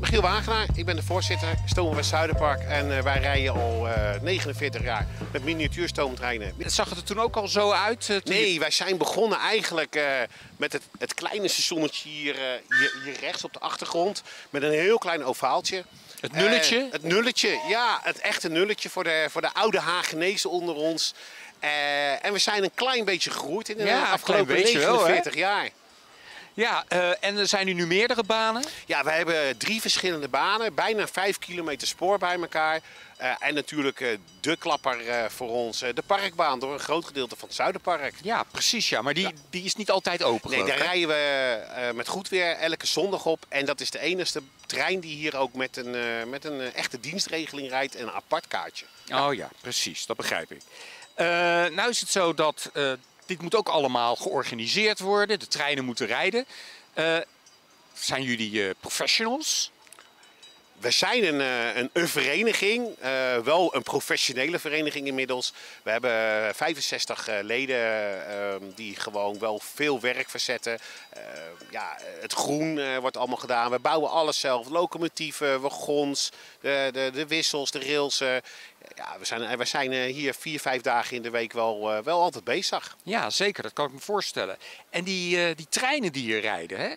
Giel Wagenaar, ik ben de voorzitter Stoomgroep West Zuiderpark en wij rijden al 49 jaar met miniatuurstoomtreinen. Zag het er toen ook al zo uit? Nee, wij zijn begonnen eigenlijk met het kleine stationnetje hier rechts op de achtergrond met een heel klein ovaaltje. Het nulletje? Het nulletje, ja, het echte nulletje voor de oude Hagenezen onder ons. En we zijn een klein beetje gegroeid in de afgelopen 49 jaar. Ja, en er zijn nu meerdere banen? Ja, we hebben 3 verschillende banen, bijna 5 kilometer spoor bij elkaar. En natuurlijk de klapper voor ons, de parkbaan door een groot gedeelte van het Zuiderpark. Ja, precies. Ja. Maar die is niet altijd open. Nee, daar rijden we met goed weer elke zondag op. En dat is de enige trein die hier ook met een echte dienstregeling rijdt en een apart kaartje. Ja. Oh ja, precies. Dat begrijp ik. Nou is het zo dat... dit moet ook allemaal georganiseerd worden, de treinen moeten rijden. Zijn jullie professionals? We zijn een vereniging, wel een professionele vereniging inmiddels. We hebben 65 leden die gewoon wel veel werk verzetten. Ja, het groen wordt allemaal gedaan. We bouwen alles zelf. Locomotieven, wagons, de wissels, de rails. Ja, we zijn hier 4-5 dagen in de week wel altijd bezig. Ja, zeker. Dat kan ik me voorstellen. En die treinen die hier rijden, hè?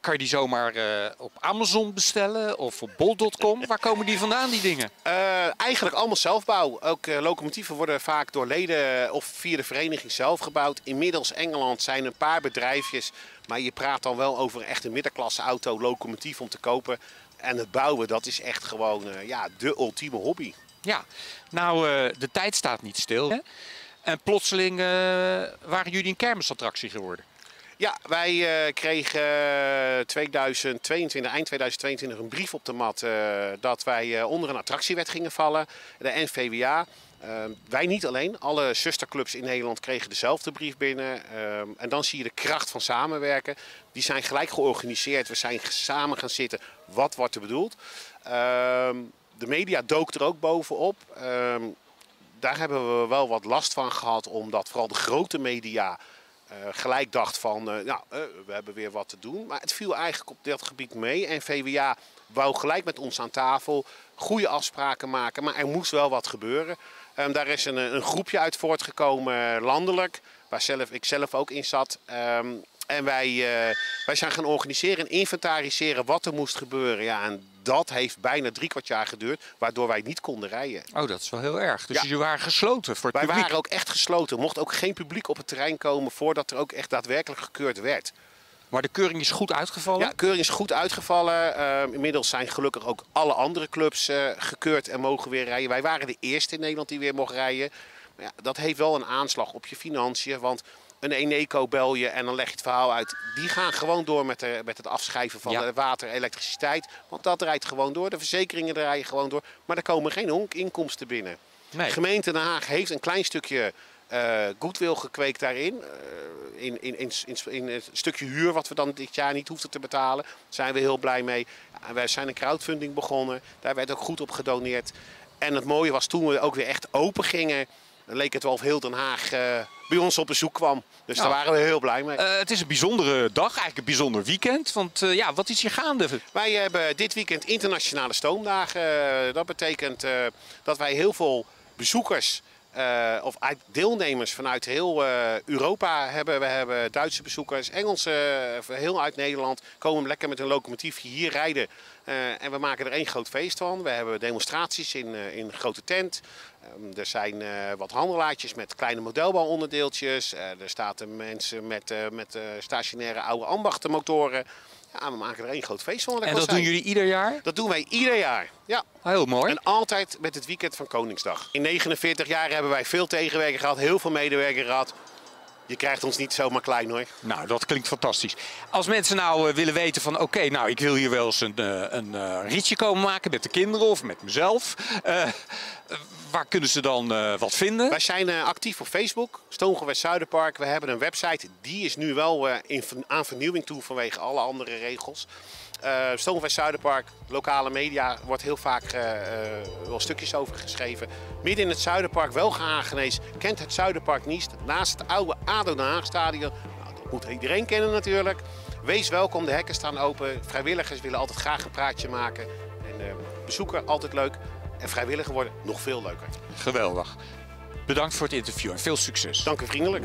Kan je die zomaar op Amazon bestellen of op bol.com? Waar komen die vandaan, die dingen? Eigenlijk allemaal zelfbouw. Ook locomotieven worden vaak door leden of via de vereniging zelf gebouwd. Inmiddels Engeland zijn een paar bedrijfjes. Maar je praat dan wel over echt een middenklasse auto, locomotief om te kopen. En het bouwen, dat is echt gewoon de ultieme hobby. Ja, nou de tijd staat niet stil. Hè? En plotseling waren jullie een kermisattractie geworden. Ja, wij kregen eind 2022 een brief op de mat dat wij onder een attractiewet gingen vallen, de NVWA. Wij niet alleen, alle zusterclubs in Nederland kregen dezelfde brief binnen. En dan zie je de kracht van samenwerken. Die zijn gelijk georganiseerd, we zijn samen gaan zitten. Wat wordt er bedoeld? De media dook er ook bovenop. Daar hebben we wel wat last van gehad, omdat vooral de grote media... gelijk dacht van, we hebben weer wat te doen. Maar het viel eigenlijk op dat gebied mee. En VWA wou gelijk met ons aan tafel goede afspraken maken. Maar er moest wel wat gebeuren. Daar is een groepje uit voortgekomen, landelijk. Waar ik zelf ook in zat. En wij zijn gaan organiseren en inventariseren wat er moest gebeuren. Ja, en dat heeft bijna 3/4 jaar geduurd, waardoor wij niet konden rijden. Oh, dat is wel heel erg. Dus jullie waren gesloten voor het publiek? Wij waren ook echt gesloten. Er mocht ook geen publiek op het terrein komen voordat er ook echt daadwerkelijk gekeurd werd. Maar de keuring is goed uitgevallen? Ja, de keuring is goed uitgevallen. Inmiddels zijn gelukkig ook alle andere clubs gekeurd en mogen weer rijden. Wij waren de eerste in Nederland die weer mocht rijden. Maar ja, dat heeft wel een aanslag op je financiën, want... Een Eneco bel je en dan leg je het verhaal uit. Die gaan gewoon door met het afschrijven van water en elektriciteit. Want dat rijdt gewoon door. De verzekeringen draaien gewoon door. Maar er komen geen inkomsten binnen. Nee. De gemeente Den Haag heeft een klein stukje goodwill gekweekt daarin. In een stukje huur wat we dan dit jaar niet hoefden te betalen. Daar zijn we heel blij mee. Ja, wij zijn een crowdfunding begonnen. Daar werd ook goed op gedoneerd. En het mooie was toen we ook weer echt open gingen... Dan leek het wel of heel Den Haag bij ons op bezoek kwam. Dus daar waren we heel blij mee. Het is een bijzondere dag, eigenlijk een bijzonder weekend. Want wat is hier gaande? Wij hebben dit weekend internationale stoomdagen. Dat betekent dat wij heel veel bezoekers of deelnemers vanuit heel Europa hebben. We hebben Duitse bezoekers, Engelsen, heel uit Nederland. Komen lekker met een locomotiefje hier rijden. En we maken er één groot feest van. We hebben demonstraties in een grote tent. Er zijn wat handelaartjes met kleine modelbouwonderdeeltjes. Er staan mensen met stationaire oude ambachtenmotoren. Ja, we maken er één groot feest van. En dat doen jullie ieder jaar? Dat doen wij ieder jaar, ja. Heel mooi. En altijd met het weekend van Koningsdag. In 49 jaar hebben wij veel tegenwerking gehad, heel veel medewerkers gehad. Je krijgt ons niet zomaar klein hoor. Nou, dat klinkt fantastisch. Als mensen nou willen weten van oké, nou ik wil hier wel eens een ritje komen maken met de kinderen of met mezelf. Waar kunnen ze dan wat vinden? Wij zijn actief op Facebook, Stoomgroep West Zuiderpark. We hebben een website, die is nu wel aan vernieuwing toe vanwege alle andere regels. Stoomgroep West Zuiderpark, lokale media, wordt heel vaak wel stukjes over geschreven. Midden in het Zuiderpark, wel Hagenees, kent het Zuiderpark niet. Naast het oude ADO Den Haag stadion, nou, dat moet iedereen kennen natuurlijk. Wees welkom, de hekken staan open. Vrijwilligers willen altijd graag een praatje maken. En bezoeken, altijd leuk. En vrijwilliger worden, nog veel leuker. Geweldig. Bedankt voor het interview en veel succes. Dank u vriendelijk.